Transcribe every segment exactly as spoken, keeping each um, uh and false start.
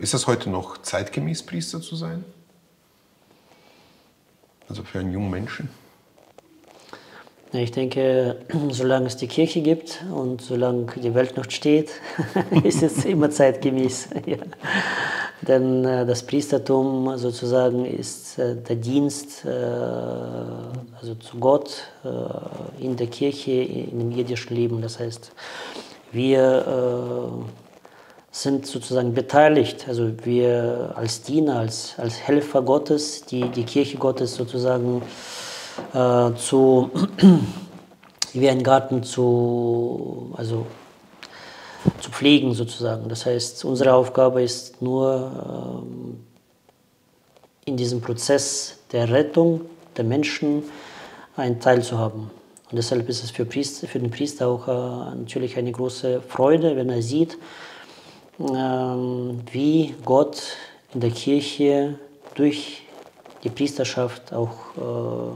Ist das heute noch zeitgemäß, Priester zu sein? Also für einen jungen Menschen? Ich denke, solange es die Kirche gibt und solange die Welt noch steht, ist es immer zeitgemäß. Ja. Denn äh, das Priestertum sozusagen ist äh, der Dienst äh, also zu Gott äh, in der Kirche, in dem jiddischen Leben. Das heißt, wir äh, sind sozusagen beteiligt, also wir als Diener, als, als Helfer Gottes, die, die Kirche Gottes sozusagen äh, zu, wie ein Garten zu, also zu pflegen sozusagen. Das heißt, unsere Aufgabe ist nur ähm, in diesem Prozess der Rettung der Menschen einen Teil zu haben. Und deshalb ist es für, Priester, für den Priester auch äh, natürlich eine große Freude, wenn er sieht, wie Gott in der Kirche durch die Priesterschaft auch äh,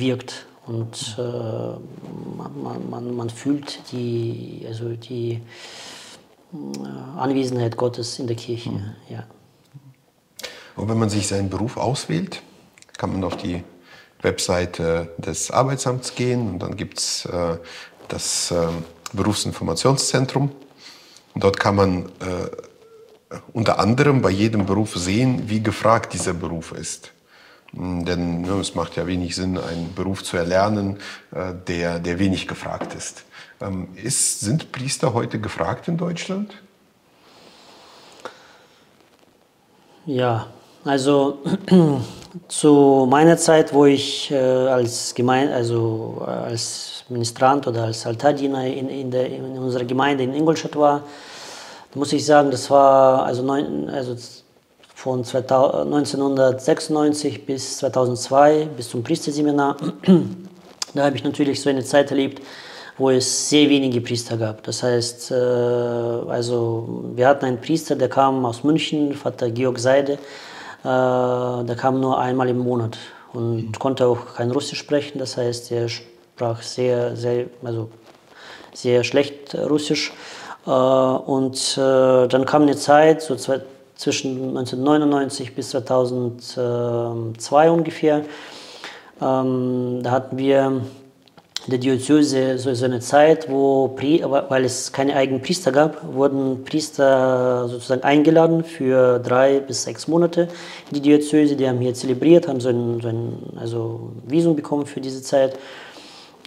wirkt. Und äh, man, man, man fühlt die, also die Anwesenheit Gottes in der Kirche. Mhm. Ja. Und wenn man sich seinen Beruf auswählt, kann man auf die Webseite des Arbeitsamts gehen und dann gibt es äh, das äh, Berufsinformationszentrum. Dort kann man äh, unter anderem bei jedem Beruf sehen, wie gefragt dieser Beruf ist. Denn ne, es macht ja wenig Sinn, einen Beruf zu erlernen, äh, der, der wenig gefragt ist. Ähm, ist. Sind Priester heute gefragt in Deutschland? Ja, also zu meiner Zeit, wo ich äh, als Gemeinde, also äh, als Ministrant oder als Altardiener in, in, der, in unserer Gemeinde in Ingolstadt war, da muss ich sagen, das war also, neun, also von neunzehnhundertsechsundneunzig bis zweitausendzwei, bis zum Priesterseminar. Da habe ich natürlich so eine Zeit erlebt, wo es sehr wenige Priester gab. Das heißt, äh, also wir hatten einen Priester, der kam aus München, Vater Georg Seide, äh, der kam nur einmal im Monat und mhm. konnte auch kein Russisch sprechen, das heißt, er sprach sehr, sehr, also sehr schlecht Russisch. Und dann kam eine Zeit, so zwischen neunzehnhundertneunundneunzig bis zweitausendzwei ungefähr, da hatten wir in der Diözese so eine Zeit, wo, weil es keine eigenen Priester gab, wurden Priester sozusagen eingeladen für drei bis sechs Monate in die Diözese. Die haben hier zelebriert, haben so ein, so ein also Visum bekommen für diese Zeit.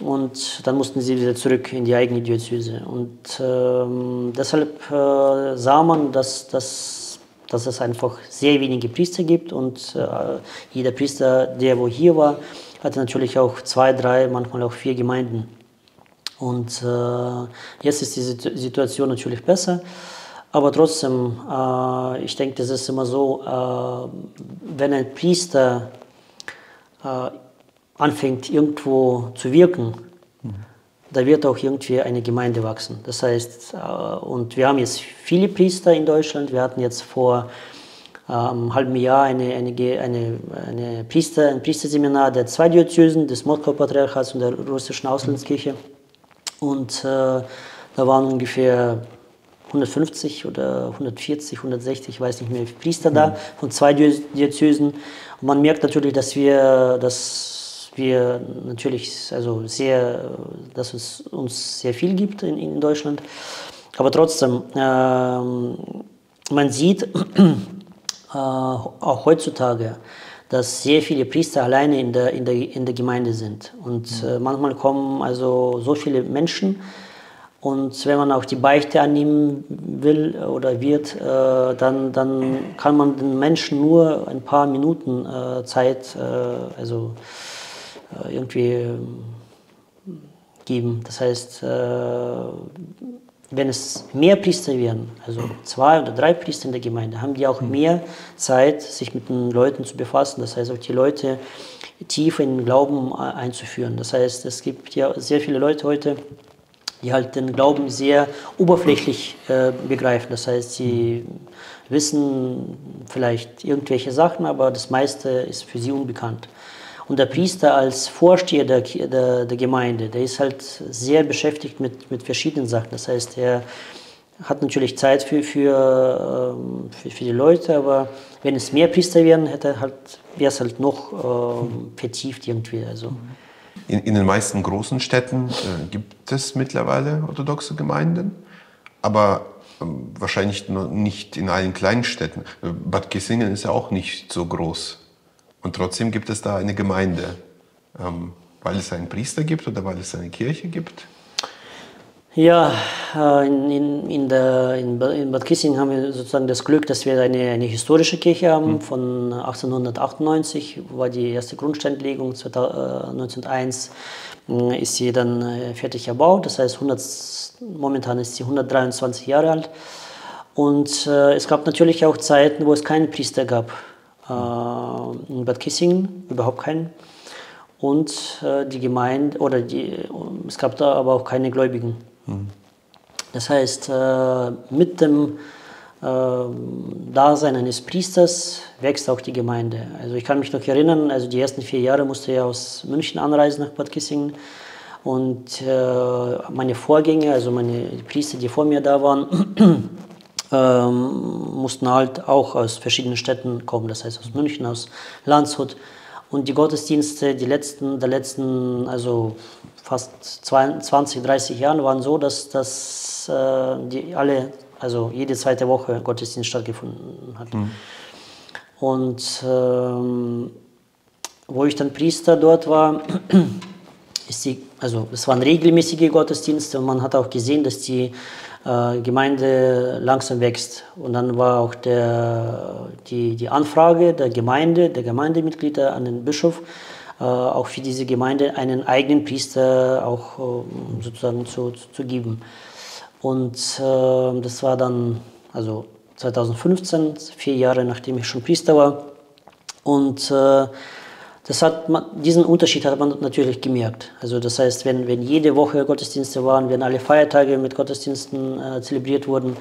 Und dann mussten sie wieder zurück in die eigene Diözese. Und ähm, deshalb äh, sah man, dass, dass, dass es einfach sehr wenige Priester gibt. Und äh, jeder Priester, der wo hier war, hatte natürlich auch zwei, drei, manchmal auch vier Gemeinden. Und äh, jetzt ist die Situation natürlich besser. Aber trotzdem, äh, ich denke, das ist immer so, äh, wenn ein Priester äh, anfängt irgendwo zu wirken, mhm. da wird auch irgendwie eine Gemeinde wachsen. Das heißt, und wir haben jetzt viele Priester in Deutschland. Wir hatten jetzt vor einem halben Jahr eine, eine, eine, eine Priester, ein Priesterseminar der zwei Diözesen, des Moskauer Patriarchats und der russischen Auslandskirche. Und äh, da waren ungefähr hundertfünfzig oder hundertvierzig, hundertsechzig, ich weiß nicht mehr, Priester mhm. da von zwei Diözesen. Und man merkt natürlich, dass wir das wir natürlich also sehr, dass es uns sehr viel gibt in, in Deutschland. Aber trotzdem, äh, man sieht äh, auch heutzutage, dass sehr viele Priester alleine in der, in der, in der Gemeinde sind. Und mhm. äh, manchmal kommen also so viele Menschen. Und wenn man auch die Beichte annehmen will oder wird, äh, dann, dann kann man den Menschen nur ein paar Minuten äh, Zeit äh, also irgendwie geben. Das heißt, wenn es mehr Priester wären, also zwei oder drei Priester in der Gemeinde, haben die auch mehr Zeit, sich mit den Leuten zu befassen. Das heißt, auch die Leute tiefer in den Glauben einzuführen. Das heißt, es gibt ja sehr viele Leute heute, die halt den Glauben sehr oberflächlich äh, begreifen. Das heißt, sie wissen vielleicht irgendwelche Sachen, aber das meiste ist für sie unbekannt. Und der Priester als Vorsteher der, der, der Gemeinde, der ist halt sehr beschäftigt mit, mit verschiedenen Sachen. Das heißt, er hat natürlich Zeit für, für, für, für die Leute, aber wenn es mehr Priester wären, hätte halt, wäre es halt noch äh, vertieft irgendwie. Also. In, in den meisten großen Städten äh, gibt es mittlerweile orthodoxe Gemeinden, aber äh, wahrscheinlich noch nicht in allen kleinen Städten. Bad Kissingen ist ja auch nicht so groß und trotzdem gibt es da eine Gemeinde, ähm, weil es einen Priester gibt oder weil es eine Kirche gibt. Ja, in, in, in, der, in Bad Kissingen haben wir sozusagen das Glück, dass wir eine, eine historische Kirche haben. Von achtzehnhundertachtundneunzig war die erste Grundsteinlegung, neunzehnhunderteins ist sie dann fertig erbaut. Das heißt, hundert, momentan ist sie hundertdreiundzwanzig Jahre alt. Und äh, es gab natürlich auch Zeiten, wo es keinen Priester gab. Äh, in Bad Kissingen überhaupt keinen. Und äh, die Gemeinde, oder die, es gab da aber auch keine Gläubigen. Das heißt, mit dem Dasein eines Priesters wächst auch die Gemeinde. Also ich kann mich noch erinnern, also die ersten vier Jahre musste ich aus München anreisen nach Bad Kissingen. Und meine Vorgänger, also meine Priester, die vor mir da waren, mussten halt auch aus verschiedenen Städten kommen. Das heißt aus München, aus Landshut. Und die Gottesdienste die letzten, der letzten, also fast zwanzig, dreißig Jahren waren so, dass, dass äh, die alle, also jede zweite Woche Gottesdienst stattgefunden hat. Mhm. Und ähm, wo ich dann Priester dort war, ist die, also es waren regelmäßige Gottesdienste und man hat auch gesehen, dass die äh, Gemeinde langsam wächst. Und dann war auch der, die, die Anfrage der Gemeinde, der Gemeindemitglieder an den Bischof, auch für diese Gemeinde einen eigenen Priester auch sozusagen zu, zu geben. Und äh, das war dann also zweitausendfünfzehn, vier Jahre nachdem ich schon Priester war. Und äh, das hat man, diesen Unterschied hat man natürlich gemerkt. Also das heißt, wenn, wenn jede Woche Gottesdienste waren, wenn alle Feiertage mit Gottesdiensten äh, zelebriert wurden,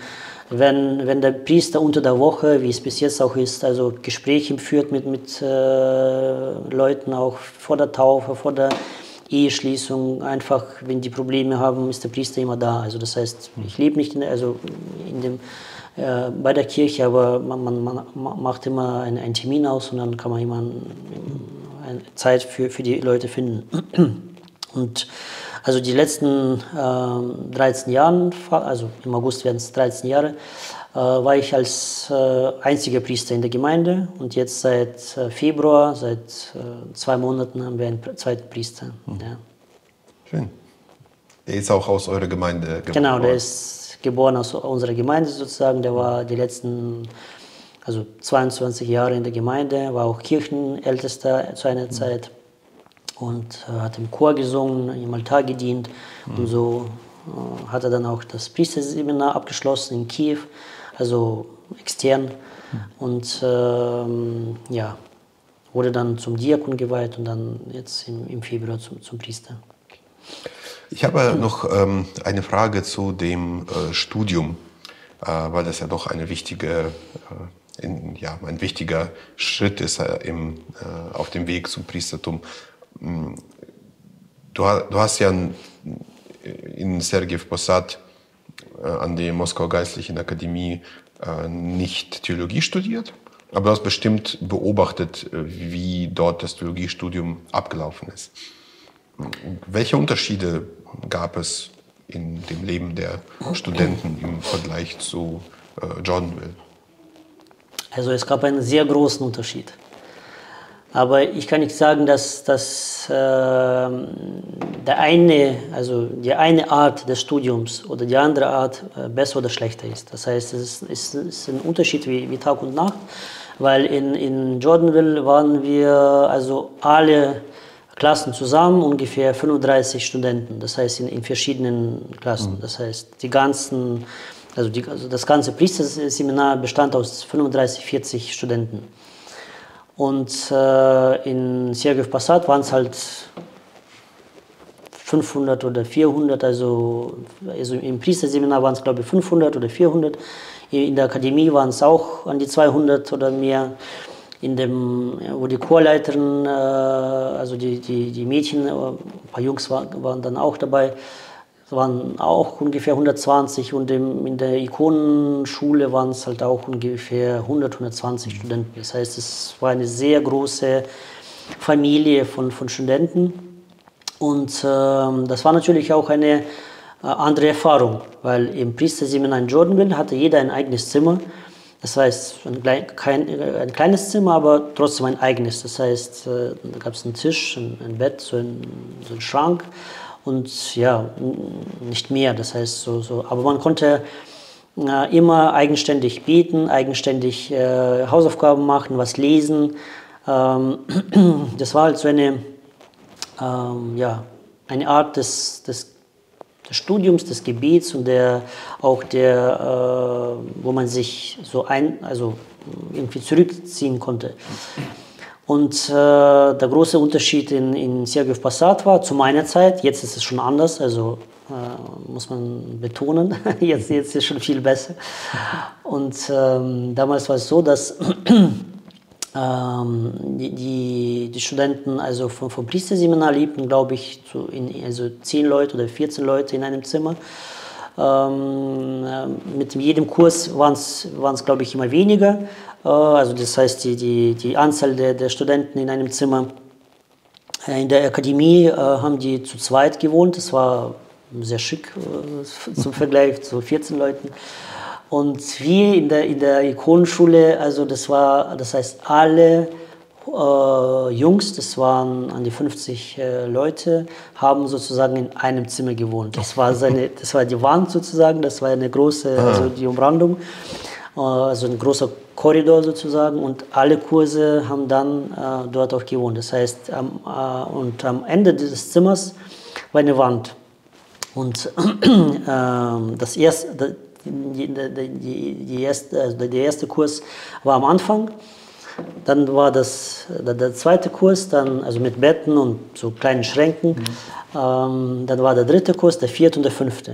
Wenn, wenn der Priester unter der Woche, wie es bis jetzt auch ist, also Gespräche führt mit, mit äh, Leuten auch vor der Taufe, vor der Eheschließung, einfach, wenn die Probleme haben, ist der Priester immer da. Also das heißt, ich lebe nicht in, also in dem, äh, bei der Kirche, aber man, man, man macht immer einen, einen Termin aus und dann kann man immer eine Zeit für, für die Leute finden. Und also die letzten äh, dreizehn Jahre, also im August werden es dreizehn Jahre, äh, war ich als äh, einziger Priester in der Gemeinde. Und jetzt seit äh, Februar, seit äh, zwei Monaten haben wir einen zweiten Priester. Mhm. Ja. Schön. Der ist auch aus eurer Gemeinde geboren? Genau, der ist geboren aus unserer Gemeinde sozusagen. Der war die letzten also zweiundzwanzig Jahre in der Gemeinde, war auch Kirchenältester zu einer mhm. Zeit. Und äh, hat im Chor gesungen, im Altar gedient. Mhm. Und so äh, hat er dann auch das Priesterseminar abgeschlossen in Kiew, also extern. Mhm. Und äh, ja, wurde dann zum Diakon geweiht und dann jetzt im, im Februar zum, zum Priester. Ich habe mhm. noch ähm, eine Frage zu dem äh, Studium, äh, weil das ja doch eine wichtige, äh, in, ja, ein wichtiger Schritt ist äh, im, äh, auf dem Weg zum Priestertum. Du hast ja in Sergijew Possad an der Moskauer Geistlichen Akademie nicht Theologie studiert, aber du hast bestimmt beobachtet, wie dort das Theologiestudium abgelaufen ist. Welche Unterschiede gab es in dem Leben der Studenten im Vergleich zu Jordanville? Also es gab einen sehr großen Unterschied. Aber ich kann nicht sagen, dass, dass äh, der eine, also die eine Art des Studiums oder die andere Art äh, besser oder schlechter ist. Das heißt, es ist, es ist ein Unterschied wie, wie Tag und Nacht, weil in, in Jordanville waren wir also alle Klassen zusammen, ungefähr fünfunddreißig Studenten, das heißt in, in verschiedenen Klassen. Mhm. Das heißt, die ganzen, also die, also das ganze Priesterseminar bestand aus fünfunddreißig, vierzig Studenten. Und äh, in Sergijew Possad waren es halt fünfhundert oder vierhundert, also, also im Priesterseminar waren es glaube ich fünfhundert oder vierhundert, in der Akademie waren es auch an die zweihundert oder mehr, in dem, wo die Chorleiterin, äh, also die, die, die Mädchen, ein paar Jungs waren, waren dann auch dabei, Es waren auch ungefähr hundertzwanzig und im, in der Ikonenschule waren es halt auch ungefähr hundert, hundertzwanzig Studenten. Das heißt, es war eine sehr große Familie von, von Studenten und äh, das war natürlich auch eine äh, andere Erfahrung, weil im Priesterseminar in Jordanville hatte jeder ein eigenes Zimmer. Das heißt, ein, klein, kein, ein kleines Zimmer, aber trotzdem ein eigenes. Das heißt, da gab es einen Tisch, ein, ein Bett, so einen, so einen Schrank und ja, nicht mehr. Das heißt, so, so. Aber man konnte äh, immer eigenständig beten, eigenständig äh, Hausaufgaben machen, was lesen. Ähm, das war halt so eine, ähm, ja, eine Art des, des des Studiums, des Gebets und der, auch der, äh, wo man sich so ein, also irgendwie zurückziehen konnte. Und äh, der große Unterschied in, in Sergijew Possad war, zu meiner Zeit, jetzt ist es schon anders, also äh, muss man betonen, jetzt, jetzt ist es schon viel besser. Und ähm, damals war es so, dass ähm, die, die, die Studenten also vom, vom Priesterseminar lebten, glaube ich, zu in, also zehn Leute oder vierzehn Leute in einem Zimmer. Ähm, mit jedem Kurs waren es, glaube ich, immer weniger. Äh, also das heißt, die, die, die Anzahl der, der Studenten in einem Zimmer. In der Akademie äh, haben die zu zweit gewohnt. Das war sehr schick äh, zum Vergleich zu vierzehn Leuten. Und wir in der, in der Ikonenschule, also das war, das heißt, alle äh, Jungs, das waren an die fünfzig äh, Leute, haben sozusagen in einem Zimmer gewohnt. Das war, seine, das war die Wand sozusagen, das war eine große, also die Umrandung, äh, also ein großer Korridor sozusagen. Und alle Kurse haben dann äh, dort auch gewohnt. Das heißt, am, äh, und am Ende des Zimmers war eine Wand. Und äh, das erste... Die, die, die, die erste, also der erste Kurs war am Anfang, dann war das der, der zweite Kurs, dann, also mit Betten und so kleinen Schränken, mhm. ähm, dann war der dritte Kurs, der vierte und der fünfte.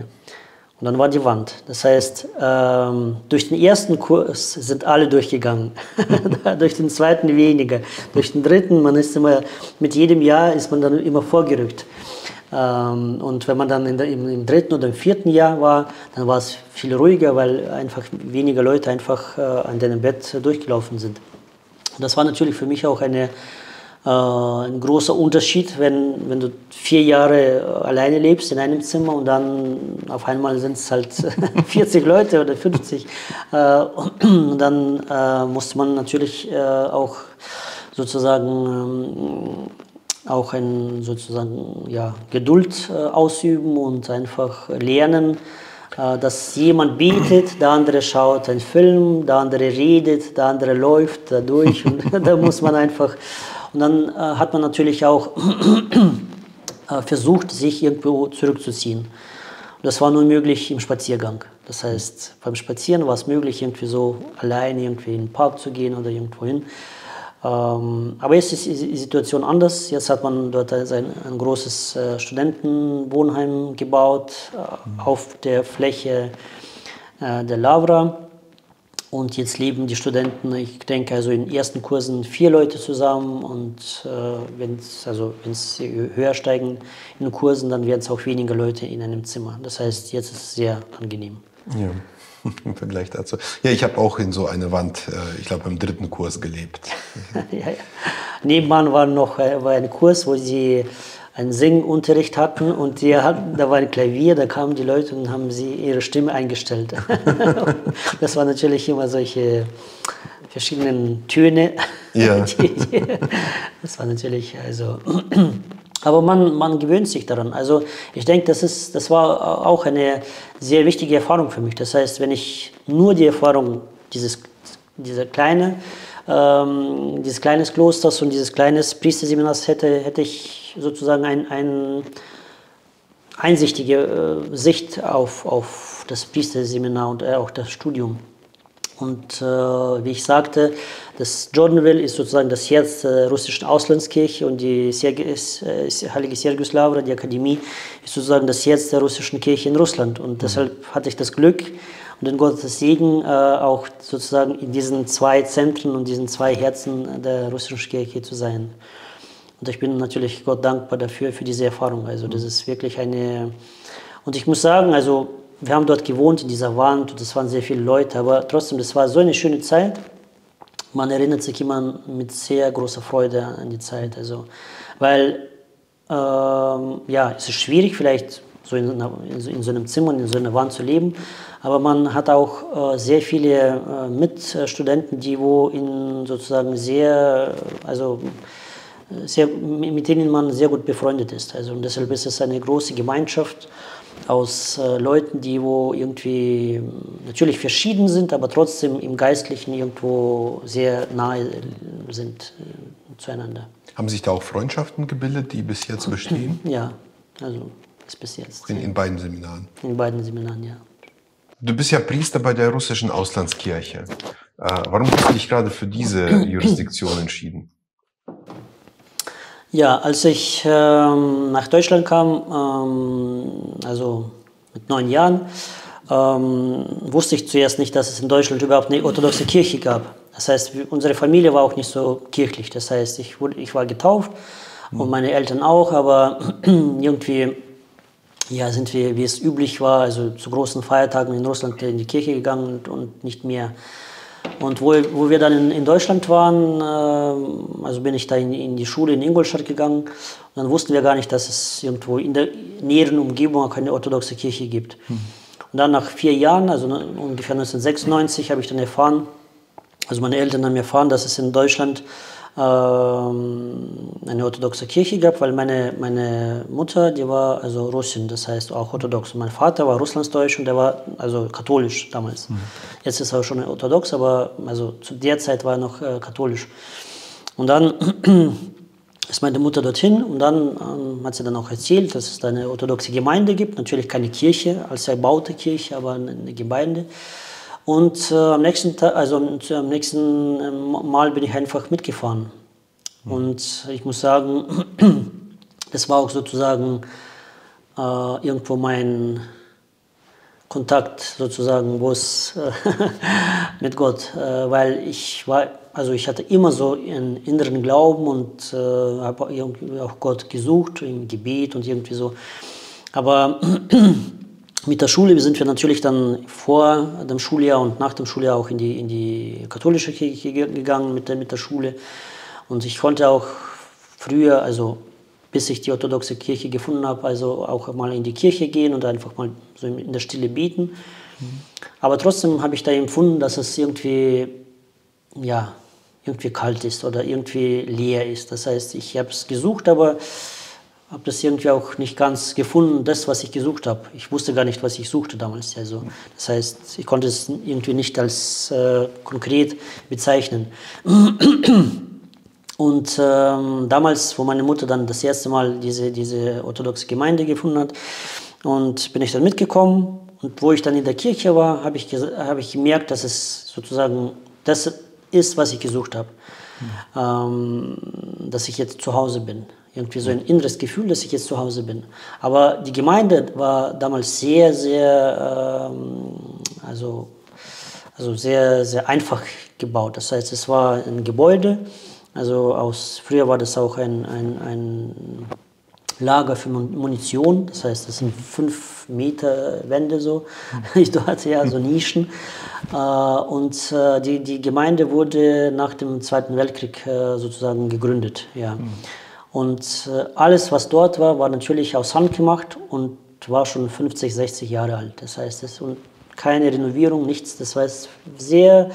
Und dann war die Wand. Das heißt, ähm, durch den ersten Kurs sind alle durchgegangen, durch den zweiten weniger, durch den dritten, man ist immer, mit jedem Jahr ist man dann immer vorgerückt. Und wenn man dann in der, im, im dritten oder im vierten Jahr war, dann war es viel ruhiger, weil einfach weniger Leute einfach äh, an deinem Bett durchgelaufen sind. Und das war natürlich für mich auch eine, äh, ein großer Unterschied, wenn, wenn du vier Jahre alleine lebst in einem Zimmer und dann auf einmal sind es halt vierzig Leute oder fünfzig. Äh, und dann äh, musste man natürlich äh, auch sozusagen... Ähm, auch ein sozusagen ja, Geduld äh, ausüben und einfach lernen, äh, dass jemand betet, der andere schaut einen Film, der andere redet, der andere läuft dadurch und da muss man einfach und dann äh, hat man natürlich auch äh, versucht, sich irgendwo zurückzuziehen. Und das war nur möglich im Spaziergang. Das heißt, beim Spazieren war es möglich, irgendwie so allein irgendwie in den Park zu gehen oder irgendwo hin. Aber jetzt ist die Situation anders. Jetzt hat man dort ein, ein großes äh, Studentenwohnheim gebaut äh, auf der Fläche äh, der Lavra. Und jetzt leben die Studenten, ich denke, also in ersten Kursen vier Leute zusammen. Und äh, wenn es also höher steigen in den Kursen, dann werden es auch weniger Leute in einem Zimmer. Das heißt, jetzt ist es sehr angenehm. Ja. Im Vergleich dazu. Ja, ich habe auch in so eine Wand, ich glaube, im dritten Kurs gelebt. Ja, ja. Nebenan war noch war ein Kurs, wo sie einen Singunterricht hatten und die hatten, da war ein Klavier, da kamen die Leute und haben sie ihre Stimme eingestellt. Das waren natürlich immer solche verschiedenen Töne. Ja. Das war natürlich, also... Aber man, man gewöhnt sich daran. Also ich denke, das, ist, das war auch eine sehr wichtige Erfahrung für mich. Das heißt, wenn ich nur die Erfahrung dieses, dieser kleine, ähm, dieses kleines Klosters und dieses kleines Priesterseminars hätte, hätte ich sozusagen eine ein einsichtige äh, Sicht auf, auf das Priesterseminar und äh, auch das Studium. Und äh, wie ich sagte, das Jordanville ist sozusagen das Herz der russischen Auslandskirche und die Sergius, äh, Heilige Sergius Lavra, die Akademie, ist sozusagen das Herz der russischen Kirche in Russland. Und deshalb hatte ich das Glück und den Gottes Segen, äh, auch sozusagen in diesen zwei Zentren und diesen zwei Herzen der russischen Kirche zu sein. Und ich bin natürlich Gott dankbar dafür, für diese Erfahrung. Also das ist wirklich eine... Und ich muss sagen, also wir haben dort gewohnt in dieser Wand und es waren sehr viele Leute, aber trotzdem, das war so eine schöne Zeit. Man erinnert sich immer mit sehr großer Freude an die Zeit. Also, weil, ähm, ja, es ist schwierig vielleicht so in, einer, in so einem Zimmer, in so einer Wand zu leben, aber man hat auch äh, sehr viele äh, Mitstudenten, die wo in sozusagen sehr, also sehr, mit denen man sehr gut befreundet ist. Also, und deshalb ist es eine große Gemeinschaft aus äh, Leuten, die wo irgendwie natürlich verschieden sind, aber trotzdem im Geistlichen irgendwo sehr nahe sind äh, zueinander. Haben sich da auch Freundschaften gebildet, die bis jetzt bestehen? Ja, also ist bis jetzt. In, in beiden Seminaren? In beiden Seminaren, ja. Du bist ja Priester bei der russischen Auslandskirche. Äh, warum hast du dich gerade für diese Jurisdiktion entschieden? Ja, als ich ähm, nach Deutschland kam, ähm, also mit neun Jahren, ähm, wusste ich zuerst nicht, dass es in Deutschland überhaupt eine orthodoxe Kirche gab. Das heißt, unsere Familie war auch nicht so kirchlich. Das heißt, ich, wurde, ich war getauft und meine Eltern auch, aber irgendwie ja, sind wir, wie es üblich war, also zu großen Feiertagen in Russland in die Kirche gegangen und nicht mehr. Und wo, wo wir dann in, in Deutschland waren, äh, also bin ich da in, in die Schule in Ingolstadt gegangen. Und dann wussten wir gar nicht, dass es irgendwo in der näheren Umgebung auch eine orthodoxe Kirche gibt. Mhm. Und dann nach vier Jahren, also ungefähr neunzehnhundertsechsundneunzig, habe ich dann erfahren, also meine Eltern haben erfahren, dass es in Deutschland äh, eine orthodoxe Kirche gab, weil meine, meine Mutter, die war also Russin, das heißt auch orthodox. Mein Vater war russlandsdeutsch und der war also katholisch damals. Mhm. Jetzt ist er schon orthodox, aber also zu der Zeit war er noch äh, katholisch. Und dann ist meine Mutter dorthin und dann ähm, hat sie dann auch erzählt, dass es da eine orthodoxe Gemeinde gibt, natürlich keine Kirche, als erbaute Kirche, aber eine Gemeinde. Und äh, am nächsten Tag, also äh, am nächsten äh, Mal bin ich einfach mitgefahren. Mhm. Und ich muss sagen, das war auch sozusagen äh, irgendwo mein Kontakt sozusagen, wo es äh, mit Gott, äh, weil ich war, also ich hatte immer so einen inneren Glauben und äh, habe irgendwie auch Gott gesucht im Gebet und irgendwie so, aber mit der Schule sind wir natürlich dann vor dem Schuljahr und nach dem Schuljahr auch in die, in die katholische Kirche gegangen mit der, mit der Schule. Und ich konnte auch früher, also bis ich die orthodoxe Kirche gefunden habe, also auch mal in die Kirche gehen und einfach mal so in der Stille beten. Mhm. Aber trotzdem habe ich da empfunden, dass es irgendwie, ja, irgendwie kalt ist oder irgendwie leer ist. Das heißt, ich habe es gesucht, aber habe das irgendwie auch nicht ganz gefunden, das, was ich gesucht habe. Ich wusste gar nicht, was ich suchte damals. Also, das heißt, ich konnte es irgendwie nicht als äh, konkret bezeichnen. Und ähm, damals, wo meine Mutter dann das erste Mal diese, diese orthodoxe Gemeinde gefunden hat, und bin ich dann mitgekommen, und wo ich dann in der Kirche war, habe ich, hab ich gemerkt, dass es sozusagen das ist, was ich gesucht habe. Mhm. Ähm, dass ich jetzt zu Hause bin. Irgendwie so ein inneres Gefühl, dass ich jetzt zu Hause bin. Aber die Gemeinde war damals sehr, sehr, ähm, also, also sehr, sehr einfach gebaut. Das heißt, es war ein Gebäude, also aus, früher war das auch ein, ein, ein Lager für Munition. Das heißt, das sind fünf Meter Wände so. Ich hatte ja so Nischen. Äh, und äh, die, die Gemeinde wurde nach dem Zweiten Weltkrieg äh, sozusagen gegründet, ja. Mhm. Und alles, was dort war, war natürlich aus Hand gemacht und war schon fünfzig, sechzig Jahre alt. Das heißt, es und keine Renovierung, nichts. Das heißt, sehr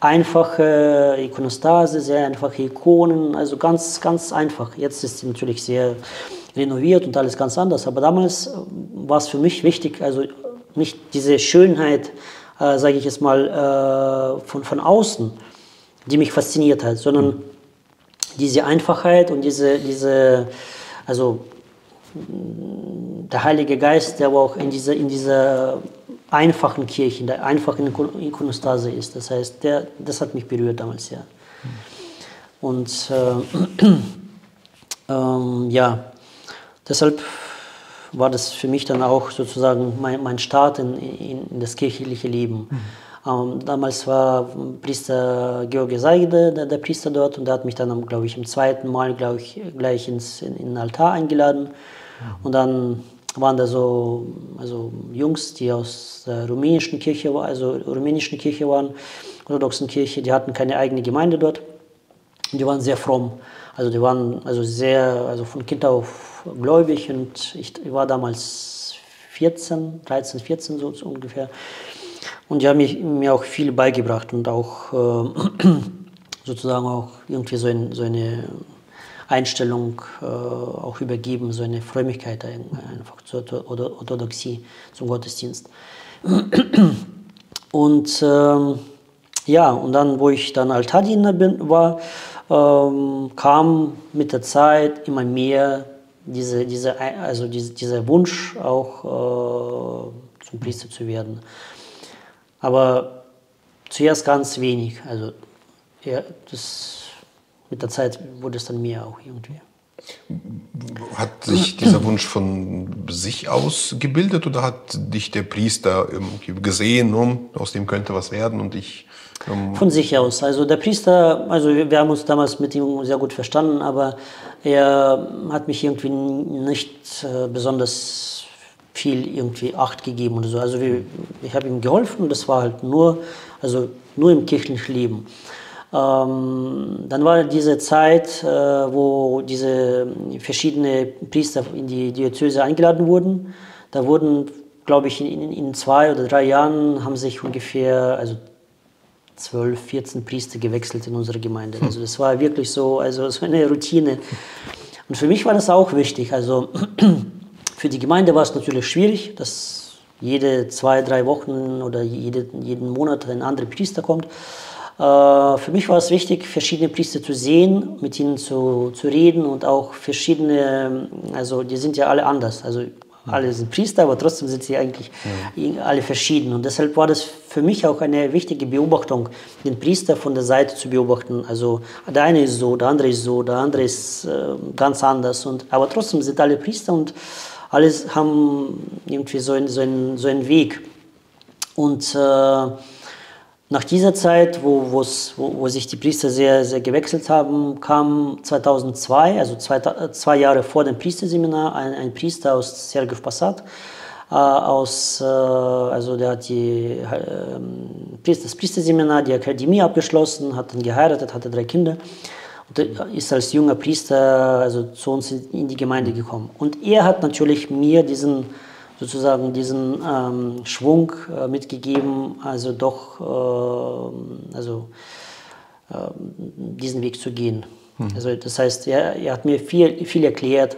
einfache Ikonostase, sehr einfache Ikonen, also ganz, ganz einfach. Jetzt ist es natürlich sehr renoviert und alles ganz anders. Aber damals war es für mich wichtig, also nicht diese Schönheit, äh, sage ich jetzt mal, äh, von, von außen, die mich fasziniert hat, sondern diese Einfachheit und diese, diese, also der Heilige Geist, der aber auch in dieser, in dieser einfachen Kirche, in der einfachen Ikonostase ist. Das heißt, der, das hat mich berührt damals, ja. Und äh, ähm, ja, deshalb war das für mich dann auch sozusagen mein, mein Start in, in, in das kirchliche Leben. Mhm. Um, damals war Priester Georg Seide, der, der Priester dort, und der hat mich dann, glaube ich, im zweiten Mal glaub ich, gleich ins, in, in den Altar eingeladen. Ja. Und dann waren da so also Jungs, die aus der rumänischen Kirche, also rumänischen Kirche waren, orthodoxen Kirche, die hatten keine eigene Gemeinde dort. Und die waren sehr fromm, also die waren also sehr, also von Kind auf gläubig, und ich war damals vierzehn, dreizehn, vierzehn so ungefähr. Und die haben mich, mir auch viel beigebracht und auch äh, sozusagen auch irgendwie so, ein, so eine Einstellung äh, auch übergeben, so eine Frömmigkeit einfach zur oder Orthodoxie, zum Gottesdienst. Und äh, ja, und dann, wo ich dann Altardiener bin, war, ähm, kam mit der Zeit immer mehr diese, diese, also diese, dieser Wunsch, auch äh, zum Priester zu werden. Aber zuerst ganz wenig. Also ja, das, mit der Zeit wurde es dann mehr auch irgendwie. Hat sich dieser Wunsch von sich aus gebildet oder hat dich der Priester gesehen, um, aus dem könnte was werden? Und ich, um von sich aus. Also der Priester, also wir, wir haben uns damals mit ihm sehr gut verstanden, aber er hat mich irgendwie nicht äh, besonders viel irgendwie Acht gegeben oder so. Also wir, ich habe ihm geholfen und das war halt nur, also nur im kirchlichen Leben. Ähm, dann war diese Zeit, äh, wo diese verschiedenen Priester in die Diözese eingeladen wurden. Da wurden, glaube ich, in, in zwei oder drei Jahren haben sich ungefähr also zwölf, vierzehn Priester gewechselt in unserer Gemeinde. Also das war wirklich so, also so eine Routine. Und für mich war das auch wichtig. Also für die Gemeinde war es natürlich schwierig, dass jede zwei, drei Wochen oder jede, jeden Monat ein anderer Priester kommt. Für mich war es wichtig, verschiedene Priester zu sehen, mit ihnen zu, zu reden und auch verschiedene, also die sind ja alle anders, also alle sind Priester, aber trotzdem sind sie eigentlich ja. alle verschieden. Und deshalb war das für mich auch eine wichtige Beobachtung, den Priester von der Seite zu beobachten. Also der eine ist so, der andere ist so, der andere ist äh, ganz anders. Und, aber trotzdem sind alle Priester und alle haben irgendwie so einen, so einen, so einen Weg. Und äh, nach dieser Zeit, wo, wo, wo sich die Priester sehr, sehr gewechselt haben, kam zweitausendzwei, also zwei, zwei Jahre vor dem Priesterseminar, ein, ein Priester aus Sergijew Possad, äh, aus, äh, also der hat die, äh, das Priesterseminar, die Akademie abgeschlossen, hat dann geheiratet, hatte drei Kinder und ist als junger Priester also zu uns in die Gemeinde gekommen. Und er hat natürlich mir diesen sozusagen diesen ähm, Schwung äh, mitgegeben, also doch äh, also, äh, diesen Weg zu gehen. Hm. Also das heißt, er, er hat mir viel, viel erklärt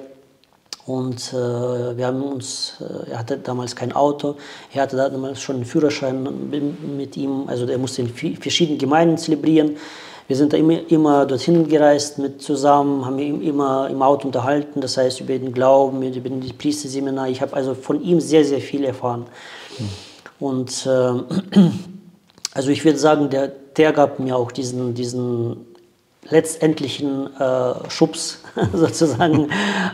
und äh, wir haben uns, äh, er hatte damals kein Auto, er hatte damals schon einen Führerschein mit ihm, also er musste in verschiedenen Gemeinden zelebrieren. Wir sind da immer, immer dorthin gereist mit zusammen, haben ihn immer im Auto unterhalten, das heißt über den Glauben, über das Priesterseminar. Ich habe also von ihm sehr, sehr viel erfahren. Hm. Und äh, also ich würde sagen, der, der gab mir auch diesen, diesen letztendlichen äh, Schubs sozusagen,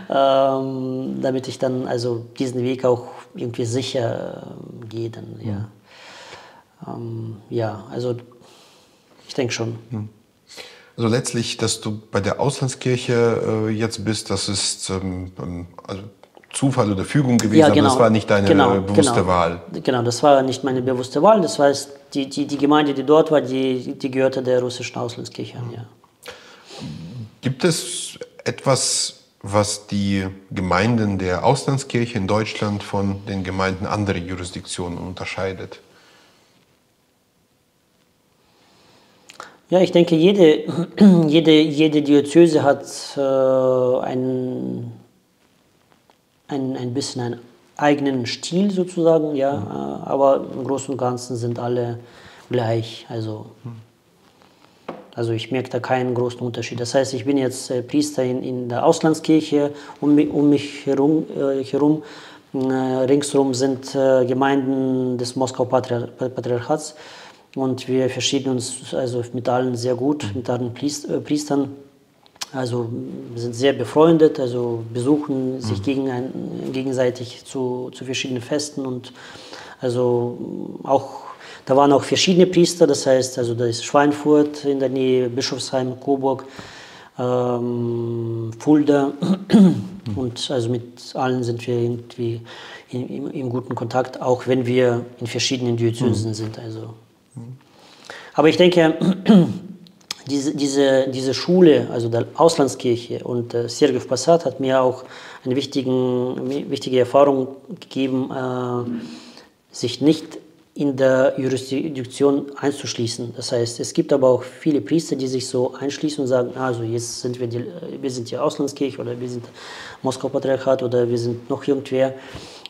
ähm, damit ich dann also diesen Weg auch irgendwie sicher äh, gehe. Dann, ja. Ja. Ähm, ja, also ich denke schon. Hm. Also letztlich, dass du bei der Auslandskirche äh, jetzt bist, das ist ähm, also Zufall oder Fügung gewesen, ja, genau, aber das war nicht deine genau, bewusste genau, Wahl. Genau, das war nicht meine bewusste Wahl. Das heißt, die, die, die Gemeinde, die dort war, die, die gehörte der russischen Auslandskirche an. Hm. Ja. Gibt es etwas, was die Gemeinden der Auslandskirche in Deutschland von den Gemeinden anderer Jurisdiktionen unterscheidet? Ja, ich denke, jede, jede, jede Diözese hat äh, ein, ein, ein bisschen einen eigenen Stil sozusagen, ja, mhm. aber im Großen und Ganzen sind alle gleich. Also, mhm. also ich merke da keinen großen Unterschied. Das heißt, ich bin jetzt äh, Priester in, in der Auslandskirche, um, um mich herum, äh, herum äh, ringsherum sind äh, Gemeinden des Moskauer Patriar Patriarchats. Und wir verstehen uns also mit allen sehr gut, mit allen Priestern. Also sind sehr befreundet, also besuchen mhm. sich gegenseitig zu, zu verschiedenen Festen. Und also auch, da waren auch verschiedene Priester, das heißt, also da ist Schweinfurt in der Nähe, Bischofsheim, Coburg, ähm, Fulda. Mhm. Und also mit allen sind wir irgendwie in, in, in guten Kontakt, auch wenn wir in verschiedenen Diözesen mhm. sind. Also. Mhm. Aber ich denke, diese, diese, diese Schule, also der Auslandskirche und äh, Sergijew Possad hat mir auch eine wichtigen, wichtige Erfahrung gegeben, äh, mhm. sich nicht in der Jurisdiktion einzuschließen. Das heißt, es gibt aber auch viele Priester, die sich so einschließen und sagen, also jetzt sind wir die, wir sind die Auslandskirche oder wir sind Moskauer Patriarchat oder wir sind noch irgendwer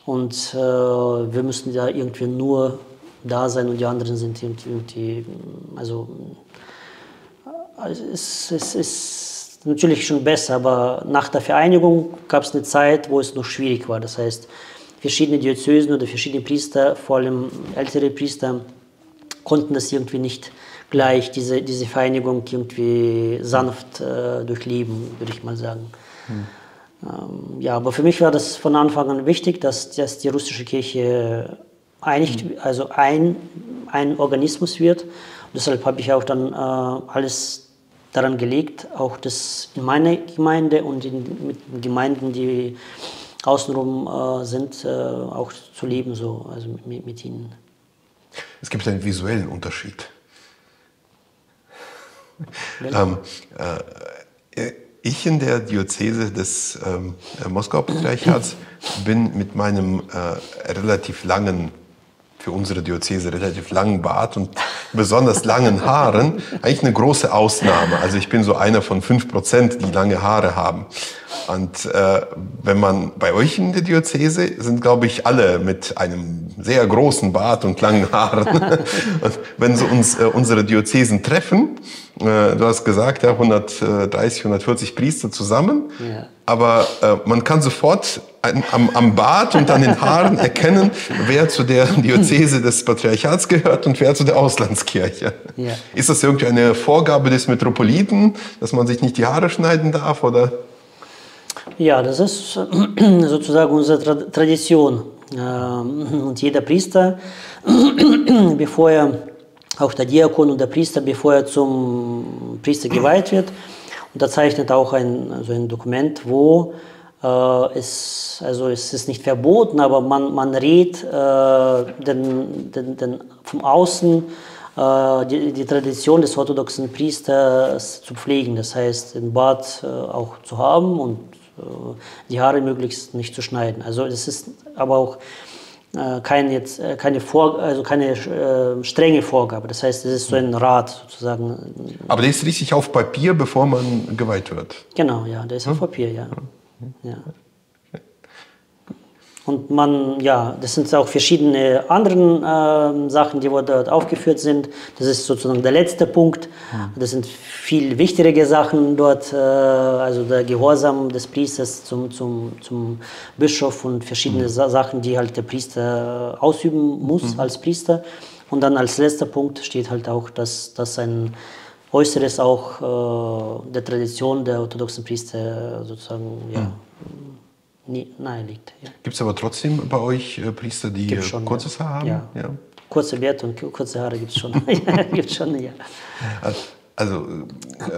und äh, wir müssen da irgendwie nur da sein und die anderen sind irgendwie, also es, es ist natürlich schon besser, aber nach der Vereinigung gab es eine Zeit, wo es noch schwierig war. Das heißt, verschiedene Diözesen oder verschiedene Priester, vor allem ältere Priester, konnten das irgendwie nicht gleich, diese, diese Vereinigung irgendwie sanft äh, durchleben, würde ich mal sagen. Hm. Ähm, ja, aber für mich war das von Anfang an wichtig, dass, dass die russische Kirche einigt, hm. also ein, ein Organismus wird. Und deshalb habe ich auch dann äh, alles daran gelegt, auch das in meiner Gemeinde und in, mit Gemeinden, die außenrum äh, sind, äh, auch zu leben, so, also mit, mit ihnen. Es gibt einen visuellen Unterschied. ähm, äh, ich in der Diözese des ähm, Moskauer Patriarchats bin mit meinem äh, relativ langen, für unsere Diözese relativ langen Bart und besonders langen Haaren eigentlich eine große Ausnahme. Also ich bin so einer von fünf Prozent, die lange Haare haben. Und äh, wenn man bei euch in der Diözese sind, glaube ich, alle mit einem sehr großen Bart und langen Haaren. Und wenn so uns äh, unsere Diözesen treffen, äh, du hast gesagt, ja, hundertdreißig, hundertvierzig Priester zusammen, ja. Aber äh, man kann sofort ein, am, am Bart und an den Haaren erkennen, wer zu der Diözese des Patriarchats gehört und wer zu der Auslandskirche. Ja. Ist das irgendwie eine Vorgabe des Metropoliten, dass man sich nicht die Haare schneiden darf, oder? Ja, das ist sozusagen unsere Tradition. Und jeder Priester, bevor er, auch der Diakon und der Priester, bevor er zum Priester geweiht wird, unterzeichnet auch ein, also ein Dokument, wo äh, es, also es ist nicht verboten, aber man, man rät äh, den, den, den, von außen äh, die, die Tradition des orthodoxen Priesters zu pflegen. Das heißt, den Bart äh, auch zu haben und die Haare möglichst nicht zu schneiden. Also das ist aber auch äh, kein jetzt, keine, Vor, also keine äh, strenge Vorgabe. Das heißt, es ist so ein Rat sozusagen. Aber der ist richtig auf Papier, bevor man geweiht wird? Genau, ja, der ist hm? auf Papier, ja. Hm. ja. Und man, ja, das sind auch verschiedene andere äh, Sachen, die dort aufgeführt sind. Das ist sozusagen der letzte Punkt. Ja. Das sind viel wichtigere Sachen dort, äh, also der Gehorsam des Priesters zum, zum, zum Bischof und verschiedene mhm. Sachen, die halt der Priester ausüben muss mhm. als Priester. Und dann als letzter Punkt steht halt auch, dass, dass ein Äußeres auch äh, der Tradition der orthodoxen Priester sozusagen, ja, ja. nahe liegt. Ja. Gibt es aber trotzdem bei euch äh, Priester, die schon, kurzes Haar haben? Ja. Ja. Kurze Bärte und kurze Haare gibt es schon. gibt's schon ja. Also,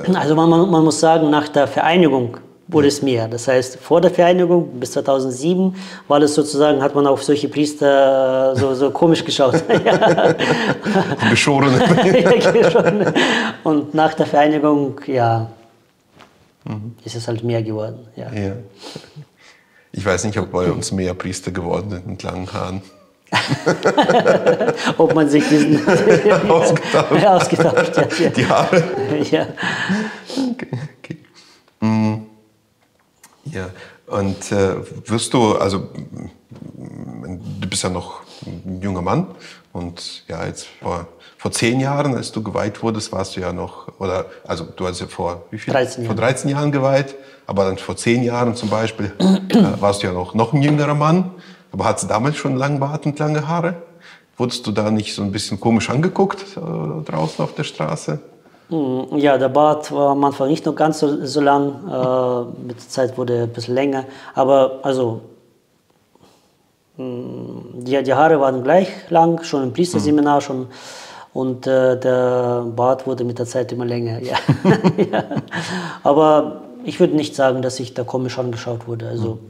äh, also man, man, man muss sagen, nach der Vereinigung wurde es mehr. Das heißt, vor der Vereinigung bis zweitausendsieben war das sozusagen, hat man auf solche Priester so, so komisch geschaut. Geschorene. Und nach der Vereinigung, ja, mhm. ist es halt mehr geworden. Ja. Ja. Ich weiß nicht, ob bei uns mehr Priester geworden sind mit langen Haaren. Ob man sich diesen ausgetauscht, ausgetauscht hat. Ja. Die Haare? Ja. Okay, okay. Mhm. Ja. Und äh, wirst du, also du bist ja noch ein junger Mann und ja, jetzt vor, vor zehn Jahren, als du geweiht wurdest, warst du ja noch, oder also du hast ja vor wie viel? dreizehn Jahren. Vor dreizehn Jahren geweiht, aber dann vor zehn Jahren zum Beispiel äh, warst du ja noch, noch ein jüngerer Mann, aber hattest du damals schon langen Bart und lange Haare? Wurdest du da nicht so ein bisschen komisch angeguckt äh, draußen auf der Straße? Ja, der Bart war am Anfang nicht noch ganz so, so lang, äh, mit der Zeit wurde er ein bisschen länger, aber also die, die Haare waren gleich lang, schon im Priesterseminar schon und äh, der Bart wurde mit der Zeit immer länger. Ja. ja. Aber ich würde nicht sagen, dass ich da komisch angeschaut wurde. Also, mhm.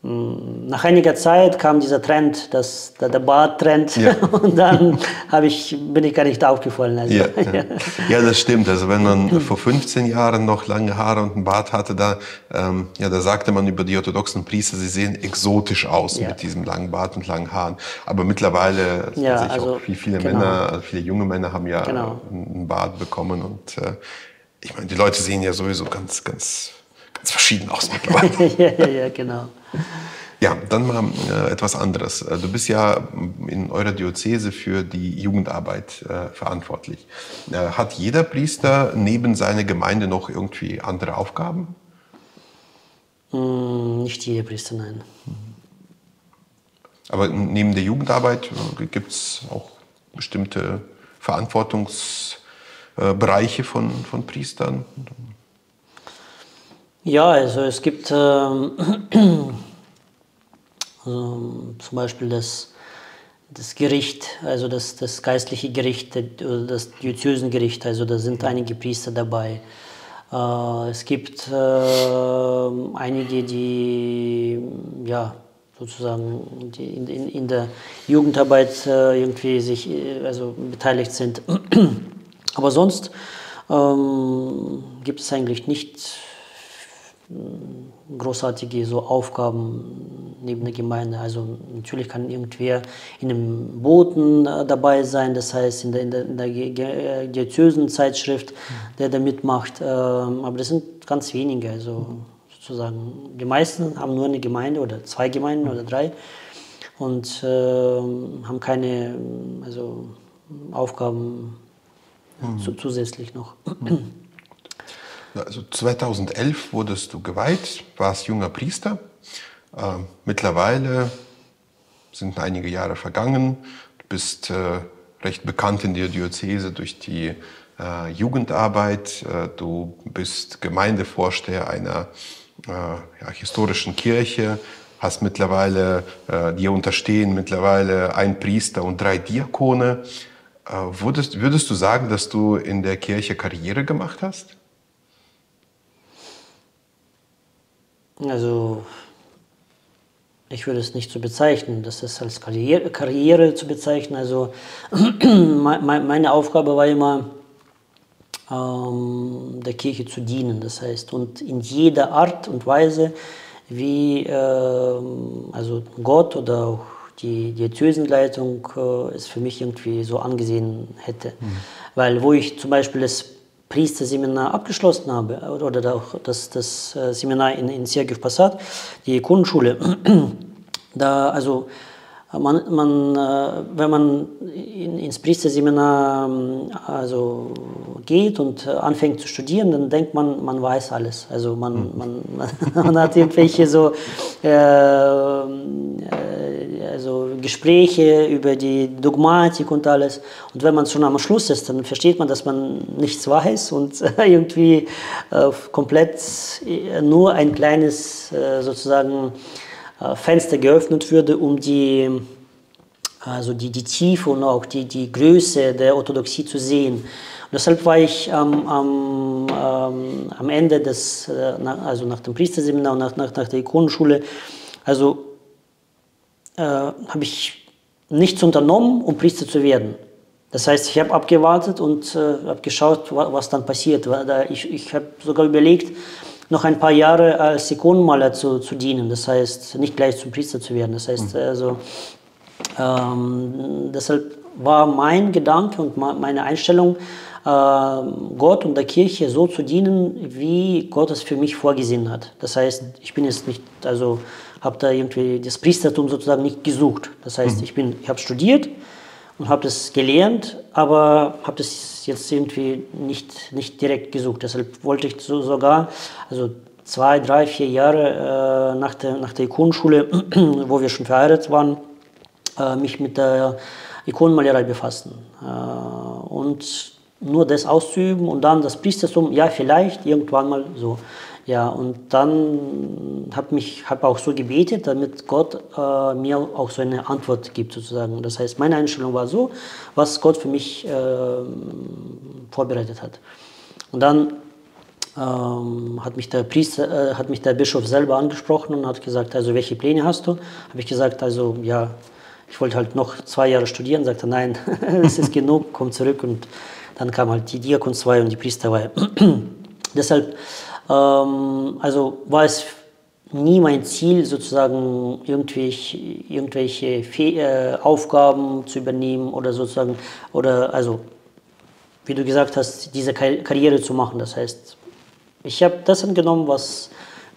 Nach einiger Zeit kam dieser Trend, das, der, der Bart-Trend, ja. Und dann hab ich, bin ich gar nicht aufgefallen. Also. Ja, ja. Ja, das stimmt. Also wenn man vor fünfzehn Jahren noch lange Haare und einen Bart hatte, da, ähm, ja, da sagte man über die orthodoxen Priester, sie sehen exotisch aus, ja, mit diesem langen Bart und langen Haaren. Aber mittlerweile, ja, also, also, auch viele genau. Männer, also viele junge Männer haben ja genau. einen Bart bekommen und äh, ich meine, die Leute sehen ja sowieso ganz, ganz, ganz verschieden aus mittlerweile. Ja, ja, ja, genau. Ja, dann mal äh, etwas anderes. Du bist ja in eurer Diözese für die Jugendarbeit äh, verantwortlich. Äh, hat jeder Priester neben seiner Gemeinde noch irgendwie andere Aufgaben? Hm, nicht jeder Priester, nein. Aber neben der Jugendarbeit äh, gibt es auch bestimmte Verantwortungs Bereiche von, von Priestern? Ja, also es gibt äh, also zum Beispiel das, das Gericht, also das, das geistliche Gericht, das Diözesengericht, also da sind einige Priester dabei. Äh, es gibt äh, einige, die ja, sozusagen die in, in, in der Jugendarbeit äh, irgendwie sich also beteiligt sind. Aber sonst ähm, gibt es eigentlich nicht großartige so Aufgaben neben der Gemeinde. Also natürlich kann irgendwer in einem Boten dabei sein, das heißt in der, in der, in der Diözesen-Zeitschrift, der da mitmacht. Ähm, aber das sind ganz wenige. Also sozusagen die meisten haben nur eine Gemeinde oder zwei Gemeinden oder drei und äh, haben keine also, Aufgaben Zu, zusätzlich noch. Also zweitausendelf wurdest du geweiht, warst junger Priester. Äh, mittlerweile sind einige Jahre vergangen. Du bist äh, recht bekannt in der Diözese durch die äh, Jugendarbeit. Äh, du bist Gemeindevorsteher einer äh, ja, historischen Kirche. Hast mittlerweile, äh, dir unterstehen mittlerweile ein Priester und drei Diakone. Würdest, würdest du sagen, dass du in der Kirche Karriere gemacht hast? Also, ich würde es nicht so bezeichnen, das ist als Karriere, Karriere zu bezeichnen. Also, meine Aufgabe war immer, ähm, der Kirche zu dienen, das heißt, und in jeder Art und Weise, wie äh, also Gott oder auch die Diözesenleitung äh, ist für mich irgendwie so angesehen hätte. Mhm. Weil wo ich zum Beispiel das Priesterseminar abgeschlossen habe, oder auch das, das Seminar in, in Sergijew Possad, die Kundenschule, da, also man, man, äh, wenn man in, ins Priesterseminar also geht und äh, anfängt zu studieren, dann denkt man, man weiß alles. Also man, mhm. man, man, man hat irgendwelche so äh, äh, also Gespräche über die Dogmatik und alles. Und wenn man schon am Schluss ist, dann versteht man, dass man nichts weiß und irgendwie äh, komplett nur ein kleines äh, sozusagen äh, Fenster geöffnet würde, um die, also die, die Tiefe und auch die, die Größe der Orthodoxie zu sehen. Und deshalb war ich ähm, am, ähm, am Ende des, äh, nach, also nach dem Priesterseminar und nach, nach, nach der Ikonenschule, also Äh, habe ich nichts unternommen, um Priester zu werden. Das heißt, ich habe abgewartet und äh, habe geschaut, wa was dann passiert. Ich, ich habe sogar überlegt, noch ein paar Jahre als Ikonenmaler zu, zu dienen. Das heißt, nicht gleich zum Priester zu werden. Das heißt, also, ähm, deshalb war mein Gedanke und meine Einstellung, äh, Gott und der Kirche so zu dienen, wie Gott es für mich vorgesehen hat. Das heißt, ich bin jetzt nicht, also habe da irgendwie das Priestertum sozusagen nicht gesucht. Das heißt, ich bin, ich habe studiert und habe das gelernt, aber habe das jetzt irgendwie nicht, nicht direkt gesucht. Deshalb wollte ich so, sogar, also zwei, drei, vier Jahre äh, nach der, nach der Ikonenschule, wo wir schon verheiratet waren, äh, mich mit der Ikonenmalerei befassen. Äh, und nur das auszuüben und dann das Priestertum, ja, vielleicht irgendwann mal so. Ja, und dann habe ich hab auch so gebetet, damit Gott äh, mir auch so eine Antwort gibt, sozusagen. Das heißt, meine Einstellung war so, was Gott für mich äh, vorbereitet hat. Und dann äh, ähm, hat mich der Priester, äh, hat mich der Bischof selber angesprochen und hat gesagt, also welche Pläne hast du? Habe ich gesagt, also ja, ich wollte halt noch zwei Jahre studieren. Sagte nein, es ist genug, komm zurück. Und dann kam halt die Diakon zwei und die Priesterweihe. Deshalb, ähm, also war es nie mein Ziel, sozusagen irgendwelche, irgendwelche Fe äh, Aufgaben zu übernehmen oder sozusagen, oder also, wie du gesagt hast, diese Karriere zu machen. Das heißt, ich habe das angenommen, was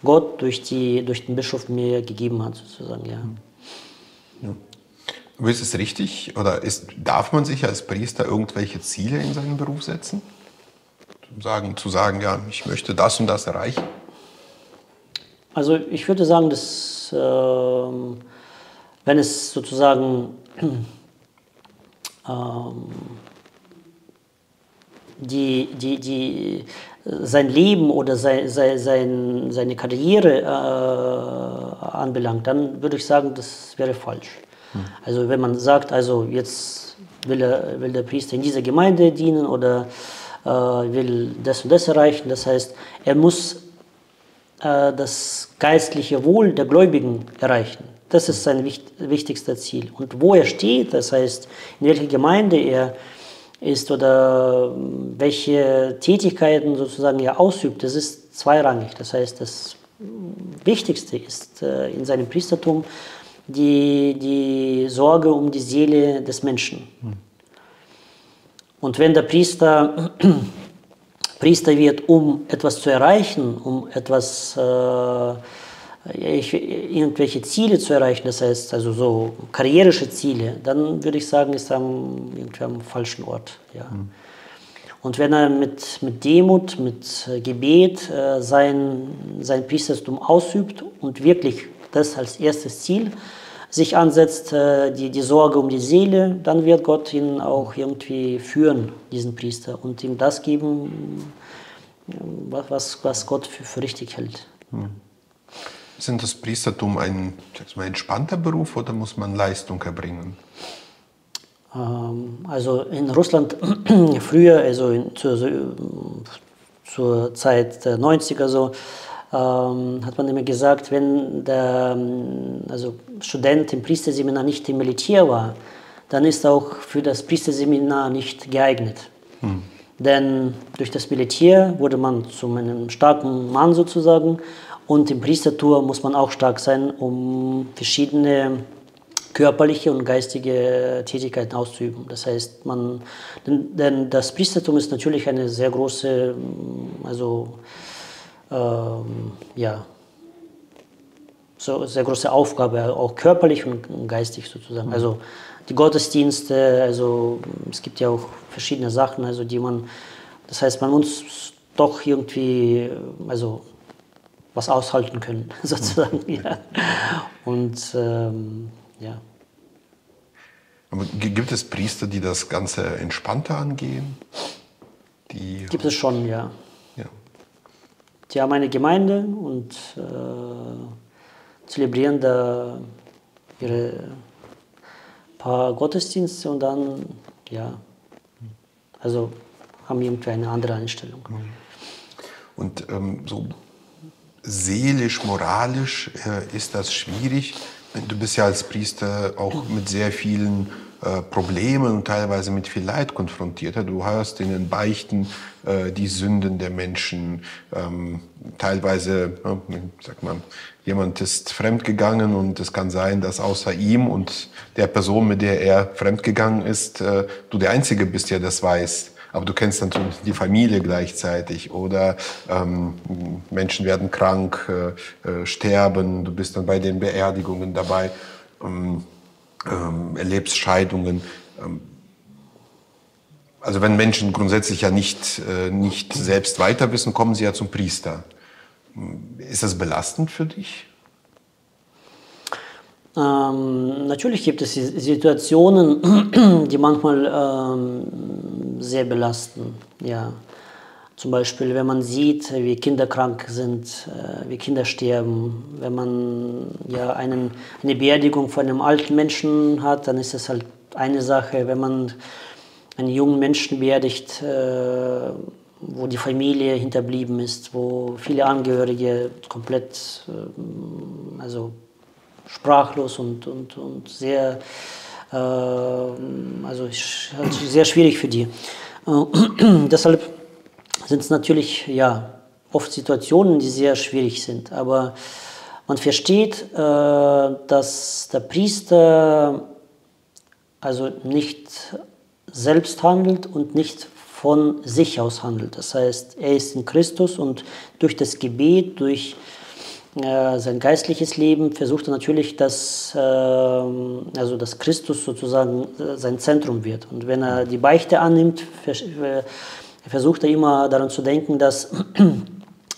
Gott durch, die, durch den Bischof mir gegeben hat, sozusagen, ja. Ja. Aber ist es richtig, oder ist, darf man sich als Priester irgendwelche Ziele in seinen Beruf setzen? Sagen, zu sagen, ja, ich möchte das und das erreichen? Also ich würde sagen, dass äh, wenn es sozusagen äh, die, die, die, sein Leben oder sei, sei, sein, seine Karriere äh, anbelangt, dann würde ich sagen, das wäre falsch. Hm. Also wenn man sagt, also jetzt will, er, will der Priester in dieser Gemeinde dienen oder äh, will das und das erreichen, das heißt, er muss das geistliche Wohl der Gläubigen erreichen. Das ist sein wichtig, wichtigstes Ziel. Und wo er steht, das heißt, in welcher Gemeinde er ist oder welche Tätigkeiten sozusagen er ausübt, das ist zweirangig. Das heißt, das Wichtigste ist in seinem Priestertum die, die Sorge um die Seele des Menschen. Und wenn der Priester Priester wird, um etwas zu erreichen, um etwas, äh, ich, irgendwelche Ziele zu erreichen, das heißt also so karrierische Ziele, dann würde ich sagen, ist er am, irgendwie am falschen Ort. Ja. Mhm. Und wenn er mit, mit Demut, mit Gebet äh, sein, sein Priestertum ausübt und wirklich das als erstes Ziel sich ansetzt, äh, die, die Sorge um die Seele, dann wird Gott ihn auch irgendwie führen, diesen Priester, und ihm das geben, was, was Gott für, für richtig hält. Hm. Sind das Priestertum ein, sag's mal, entspannter Beruf oder muss man Leistung erbringen? Ähm, also in Russland früher, also in, zur, zur Zeit der neunziger so, hat man immer gesagt, wenn der also Student im Priesterseminar nicht im Militär war, dann ist er auch für das Priesterseminar nicht geeignet. Hm. Denn durch das Militär wurde man zu einem starken Mann sozusagen, und im Priestertum muss man auch stark sein, um verschiedene körperliche und geistige Tätigkeiten auszuüben. Das heißt, man, denn, denn das Priestertum ist natürlich eine sehr große, also Ähm, ja, so sehr große Aufgabe, auch körperlich und geistig sozusagen. Mhm. Also die Gottesdienste, also es gibt ja auch verschiedene Sachen, also die man, das heißt, man muss doch irgendwie, also was aushalten können sozusagen. Mhm. Ja. Und ähm, ja. Aber gibt es Priester, die das Ganze entspannter angehen? Die gibt es schon, ja. Die haben eine Gemeinde und äh, zelebrieren da ihre paar Gottesdienste und dann, ja, also haben irgendwie eine andere Einstellung. Und ähm, so seelisch, moralisch äh, ist das schwierig. Du bist ja als Priester auch mit sehr vielen Problemen und teilweise mit viel Leid konfrontiert. Du hörst in den Beichten äh, die Sünden der Menschen. Ähm, teilweise, äh, sag mal, jemand ist fremdgegangen und es kann sein, dass außer ihm und der Person, mit der er fremdgegangen ist, äh, du der Einzige bist, der das weiß. Aber du kennst natürlich die Familie gleichzeitig, oder ähm, Menschen werden krank, äh, äh, sterben, du bist dann bei den Beerdigungen dabei. Ähm, Ähm, erlebst Scheidungen. Ähm, also wenn Menschen grundsätzlich ja nicht, äh, nicht selbst weiter wissen, kommen sie ja zum Priester. Ist das belastend für dich? Ähm, natürlich gibt es Situationen, die manchmal ähm, sehr belasten. Ja. Zum Beispiel, wenn man sieht, wie Kinder krank sind, wie Kinder sterben. Wenn man ja einen, eine Beerdigung von einem alten Menschen hat, dann ist das halt eine Sache. Wenn man einen jungen Menschen beerdigt, wo die Familie hinterblieben ist, wo viele Angehörige komplett äh, also sprachlos und, und, und sehr, äh, also sehr schwierig für die. Äh, deshalb sind es natürlich ja, oft Situationen, die sehr schwierig sind, aber man versteht, äh, dass der Priester also nicht selbst handelt und nicht von sich aus handelt. Das heißt, er ist in Christus und durch das Gebet, durch äh, sein geistliches Leben versucht er natürlich, dass, äh, also dass Christus sozusagen äh, sein Zentrum wird. Und wenn er die Beichte annimmt, vers äh, versucht er immer daran zu denken, dass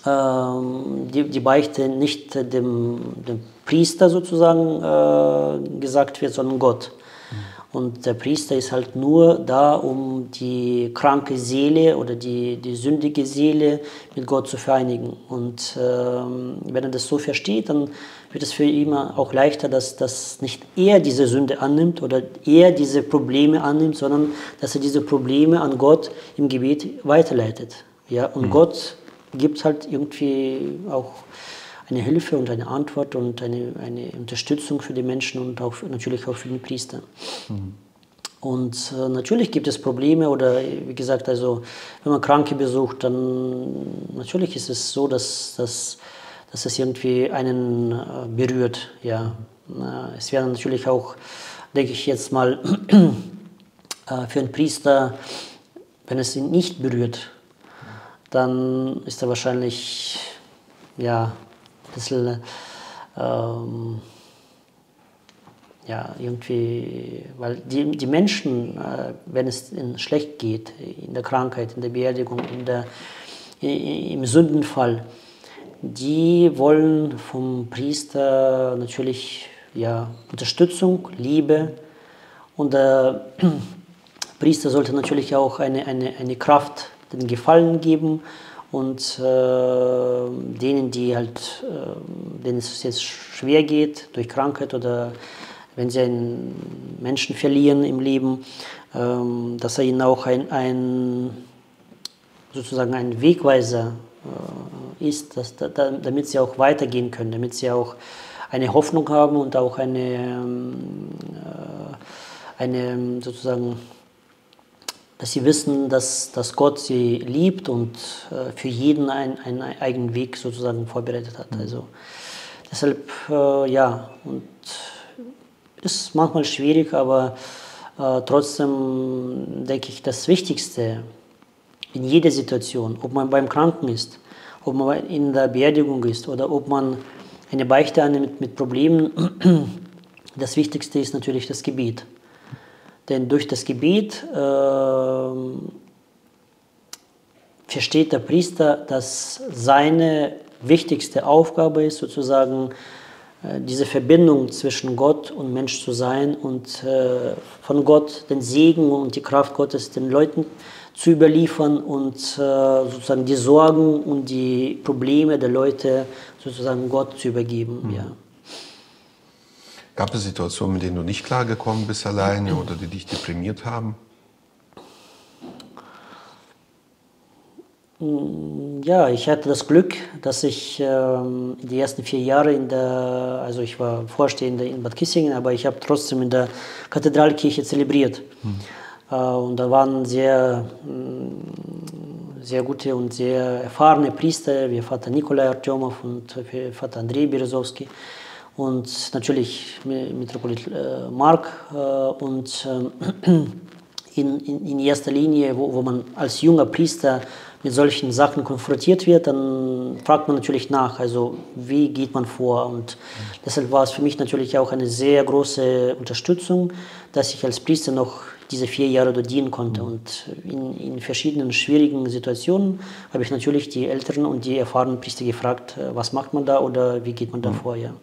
Die, die Beichte nicht dem, dem Priester sozusagen äh, gesagt wird, sondern Gott. Mhm. Und der Priester ist halt nur da, um die kranke Seele oder die, die sündige Seele mit Gott zu vereinigen. Und äh, wenn er das so versteht, dann wird es für ihn auch leichter, dass, dass nicht er diese Sünde annimmt oder er diese Probleme annimmt, sondern dass er diese Probleme an Gott im Gebet weiterleitet. Ja? Und mhm. Gott gibt es halt irgendwie auch eine Hilfe und eine Antwort und eine, eine Unterstützung für die Menschen und auch für, natürlich auch für den Priester. Mhm. Und äh, natürlich gibt es Probleme oder wie gesagt, also wenn man Kranke besucht, dann natürlich ist es so, dass, dass, dass es irgendwie einen äh, berührt. Ja. Äh, es wäre natürlich auch, denke ich jetzt mal, äh, für einen Priester, wenn es ihn nicht berührt, dann ist er wahrscheinlich ja, ein bisschen ähm, ja, irgendwie, weil die, die Menschen, äh, wenn es ihnen schlecht geht, in der Krankheit, in der Beerdigung, in der, im Sündenfall, die wollen vom Priester natürlich ja, Unterstützung, Liebe und der Priester sollte natürlich auch eine, eine, eine Kraft den Gefallen geben und äh, denen, die halt, äh, denen es jetzt schwer geht durch Krankheit oder wenn sie einen Menschen verlieren im Leben, äh, dass er ihnen auch ein, ein sozusagen ein Wegweiser äh, ist, dass, da, damit sie auch weitergehen können, damit sie auch eine Hoffnung haben und auch eine, äh, eine sozusagen dass sie wissen, dass, dass Gott sie liebt und äh, für jeden einen, einen eigenen Weg sozusagen vorbereitet hat. Also deshalb, äh, ja, und ist manchmal schwierig, aber äh, trotzdem denke ich, das Wichtigste in jeder Situation, ob man beim Kranken ist, ob man in der Beerdigung ist oder ob man eine Beichte annimmt mit Problemen, das Wichtigste ist natürlich das Gebet. Denn durch das Gebet äh, versteht der Priester, dass seine wichtigste Aufgabe ist, sozusagen äh, diese Verbindung zwischen Gott und Mensch zu sein und äh, von Gott den Segen und die Kraft Gottes den Leuten zu überliefern und äh, sozusagen die Sorgen und die Probleme der Leute sozusagen Gott zu übergeben. Mhm. Ja. Gab es Situationen, mit denen du nicht klargekommen bist alleine oder die dich deprimiert haben? Ja, ich hatte das Glück, dass ich ähm, die ersten vier Jahre in der, also ich war Vorstehender in Bad Kissingen, aber ich habe trotzdem in der Kathedralkirche zelebriert. Hm. Äh, und da waren sehr, sehr gute und sehr erfahrene Priester, wie Vater Nikolay Artemov und Vater Andrei Berezovsky. Und natürlich Metropolit äh, Mark äh, und äh, in, in, in erster Linie, wo, wo man als junger Priester mit solchen Sachen konfrontiert wird, dann fragt man natürlich nach, also wie geht man vor. Und mhm. deshalb war es für mich natürlich auch eine sehr große Unterstützung, dass ich als Priester noch diese vier Jahre dort dienen konnte. Mhm. Und in, in verschiedenen schwierigen Situationen habe ich natürlich die Älteren und die erfahrenen Priester gefragt, was macht man da oder wie geht man mhm. da vor. Ja.